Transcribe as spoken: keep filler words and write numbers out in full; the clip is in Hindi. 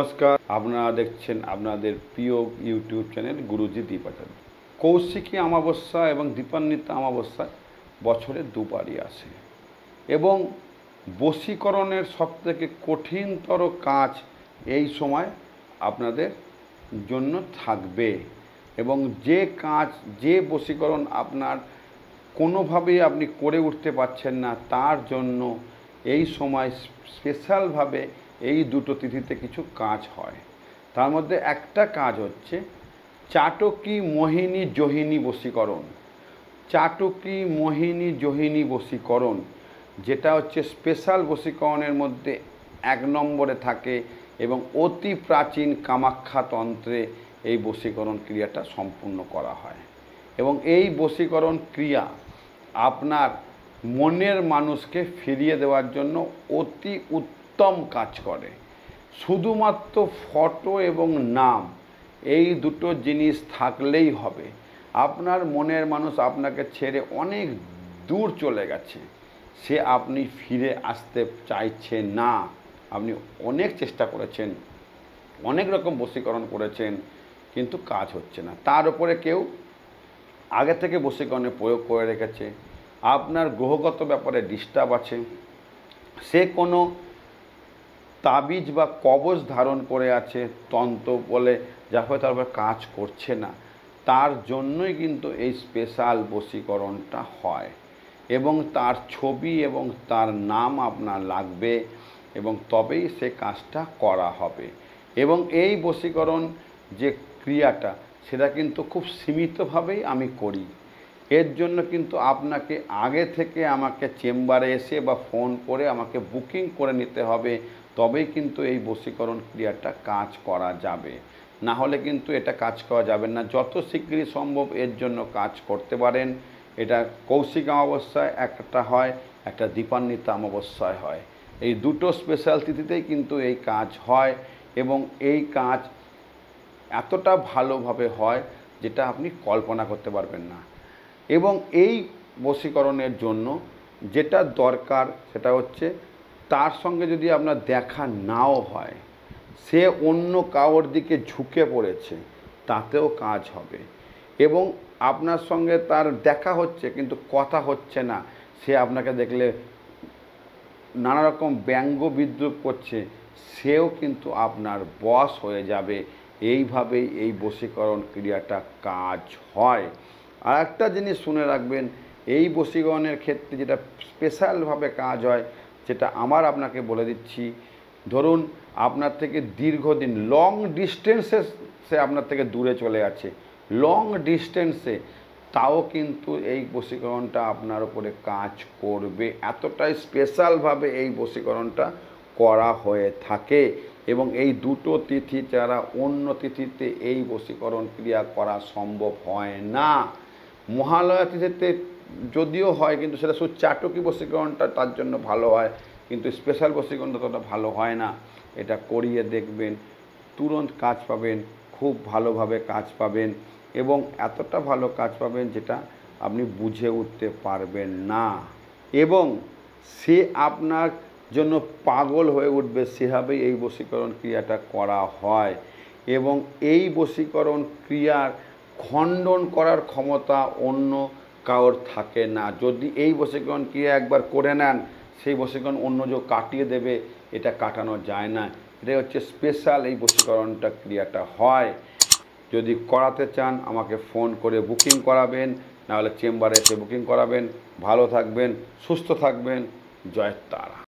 नमस्कार आपनारा देखछेन आपनादेर प्रिय यूट्यूब चैनल गुरुजी दीप आचार्य। कौशिकी अमाबस्या एवं दीपान्विता अमाबस्या बछरे दुबारई आसे एवं वशीकरणेर सबथेके कठिनतर काज एई समय आपनादेर जन्य थाकबे एवं जे काज जे वशीकरण आपनार कोनोभाबेई आपनि करे उठते पारछेन ना तार जन्य एई समय स्पेशल भावे এই দুটো তিথিতে কিছু কাজ হয়। তার মধ্যে একটা কাজ হচ্ছে চাটুকি মোহিনী যোহিনী বশীকরণ। চাটুকি মোহিনী যোহিনী বশীকরণ যেটা হচ্ছে স্পেশাল বশীকরণের মধ্যে এক নম্বরে থাকে এবং অতি প্রাচীন কামাখ্যা তন্ত্রে এই বশীকরণ ক্রিয়াটা সম্পূর্ণ করা হয় এবং এই বশীকরণ ক্রিয়া আপনার মনের মানুষকে ফিরিয়ে দেওয়ার জন্য অতি उत्तम काज करे। शुधुमात्र फटो एवं नाम एई दुटो जिनिस थाकलेई होबे आपनार मनेर मानुष आपनाके छेड़े अनेक दूर चले गेछे से आपनी फिरे आसते चाइछे ना। आपनी अनेक चेष्टा करेछेन अनेक रकम बशीकरण करेछेन किन्तु काज होच्छे ना। तार उपरे केउ आगे थेके बशीकरणेर प्रयोग करे रेखेछे आपनार ग्रहगत ब्यापारे डिस्टार्ब आछे से कोनो ताबीज बा कवच धारण करे आछे तंत्र बोले जार फले तार काज करछे ना तार जोन्नोई किन्तु एई स्पेशाल बशीकरणटा हय एबं तार छवि एबं तार नाम आपनार लागबे एबं तबेई से काजटा करा हबे एबं एई बशीकरण जे क्रियाटा सेटा किन्तु खूब सीमितभावेई आमी करी। एर जोन्नो किन्तु आपनाके आगे थेके आमाके चेम्बारे एसे बा फोन करे आमाके बुकिंग करे निते हबे तबेई किन्तु एई बशीकरण क्रियाटा काज करा जाबे ना होले किन्तु एटा काज करा जाबे ना। जतो शीघ्रई सम्भव एर जोन्नो काज करते पारेन। एटा कौशिकी अमाबस्याय एकटा हय एकटा दीपान्विता अमाबस्याय हय। एई दुटो स्पेशाल तिथितेई किन्तु एई काज हय एबं एई काज एतटा भालोभाबे हय जेटा आपनि कल्पना करते पारबेन ना। एबं एई बशीकरणेर जोन्नो जेटा दरकार सेटा हच्छे तार संगे यदि आपनार देखा नाओ हय से अन्य काउर दिके झुके पड़ेछे तातेओ काज हबे एबं आपनार संगे तार देखा हच्छे किन्तु कथा हच्छे ना से आपनाके देखले नाना रकम व्यंग विद्रूप करछे सेओ किन्तु आपनार बस हये जाबे। एइभाबेई एई बशीकरण क्रियाटा काज हय। आर एकटा जिनिस शुने राखबेन एई बशीकरणेर क्षेत्रे जेटा स्पेशाल भावे काज हय যেটা আমার আপনাকে বলে দিচ্ছি। ধরুন আপনার থেকে দীর্ঘদিন লং ডিস্টেন্সে সে আপনার থেকে দূরে চলে আছে লং ডিস্টেন্সে তাও কিন্তু এই বশীকরণটা আপনার উপরে কাজ করবে। এতটাই স্পেশালভাবে এই বশীকরণটা করা হয়ে থাকে এবং এই দুটো তিথি যারা অন্য তিথিতে এই বশীকরণ ক্রিয়া করা সম্ভব হয় না। মহালয়া তিথিতে যদিও হয় কিন্তু সেটা শুধু চাটুকি বশীকরণটা তার জন্য ভালো হয় কিন্তু স্পেশাল বশীকরণ ততটা ভালো হয় না। এটা করিয়ে দেখবেন তুরন্ত কাজ পাবেন খুব ভালোভাবে কাজ পাবেন এবং এতটা ভালো কাজ পাবেন যেটা আপনি বুঝে উঠতে পারবেন না এবং সে আপনার জন্য পাগল হয়ে উঠবে। সেভাবেই এই বশীকরণ ক্রিয়াটা করা হয় এবং এই বশীকরণ ক্রিয়ার খণ্ডন করার ক্ষমতা অন্য কাউর থাকে না। যদি এই বশীকরণ ক্রিয়া একবার করে নেন সেই বশীকরণ অন্য যে কাটিয়ে দেবে এটা কাটানো যায় না। এটা হচ্ছে স্পেশাল এই বশীকরণটা ক্রিয়াটা হয়। যদি করাতে চান আমাকে ফোন করে বুকিং করাবেন নাহলে চেম্বারে এসে বুকিং করাবেন। ভালো থাকবেন সুস্থ থাকবেন। জয় তারা।